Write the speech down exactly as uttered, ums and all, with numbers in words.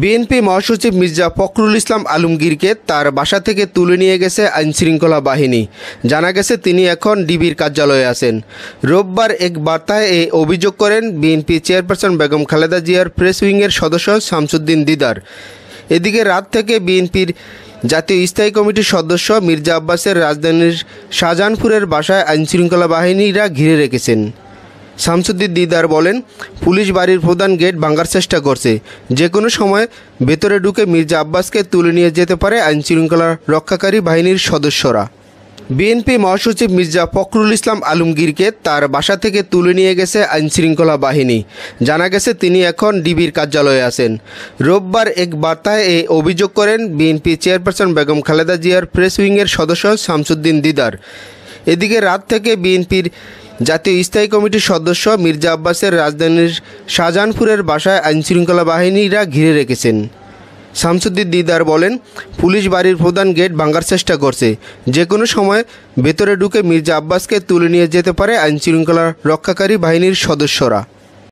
BNP মহাসচিব মির্জা ফখরুল ইসলাম আলমগীরকে তার বাসা থেকে তুলে নিয়ে গেছে আইনশৃঙ্খলা বাহিনী। জানা গেছে তিনি এখন ডিবির কার্যালয়ে আছেন। রোববার এক বার্তায় এই অভিযোগ করেন বিএনপি চেয়ারপারসন বেগম খালেদা জিয়ার প্রেস উইংয়ের সদস্য শামসুদ্দিন দিদার। এদিকে রাত থেকে বিএনপির জাতীয় স্থায়ী কমিটির সদস্য মির্জা আব্বাসের রাজধানীর শাহজাহানপুরের বাসায় আইনশৃঙ্খলা বাহিনীরা ঘিরে রেখেছেন। শামসুদ্দিন দিদার বলেন, পুলিশ বাড়ির প্রধান গেট ভাঙার চেষ্টা করছে, যে কোনো সময় ভেতরে ঢুকে মির্জা আব্বাসকে তুলে নিয়ে যেতে পারে আইনশৃঙ্খলা রক্ষাকারী বাহিনীর সদস্যরা। বিএনপি মহাসচিব মির্জা ফখরুল ইসলাম আলমগীরকে তার বাসা থেকে তুলে নিয়ে গেছে আইনশৃঙ্খলা বাহিনী। জানা গেছে তিনি এখন ডিবির কার্যালয়ে আছেন। রোববার এক বার্তায় এই অভিযোগ করেন বিএনপি চেয়ারপারসন বেগম খালেদা জিয়ার প্রেস উইংয়ের সদস্য শামসুদ্দিন দিদার। এদিকে রাত থেকে বিএনপির জাতীয় স্থায়ী কমিটির সদস্য মির্জা আব্বাসের রাজধানীর শাহজাহানপুরের বাসায় আইনশৃঙ্খলা বাহিনীরা ঘিরে রেখেছেন। শামসুদ্দিন দিদার বলেন, পুলিশ বাড়ির প্রধান গেট ভাঙার চেষ্টা করছে, যে কোনো সময় ভেতরে ঢুকে মির্জা আব্বাসকে তুলে নিয়ে যেতে পারে আইনশৃঙ্খলা রক্ষাকারী বাহিনীর সদস্যরা।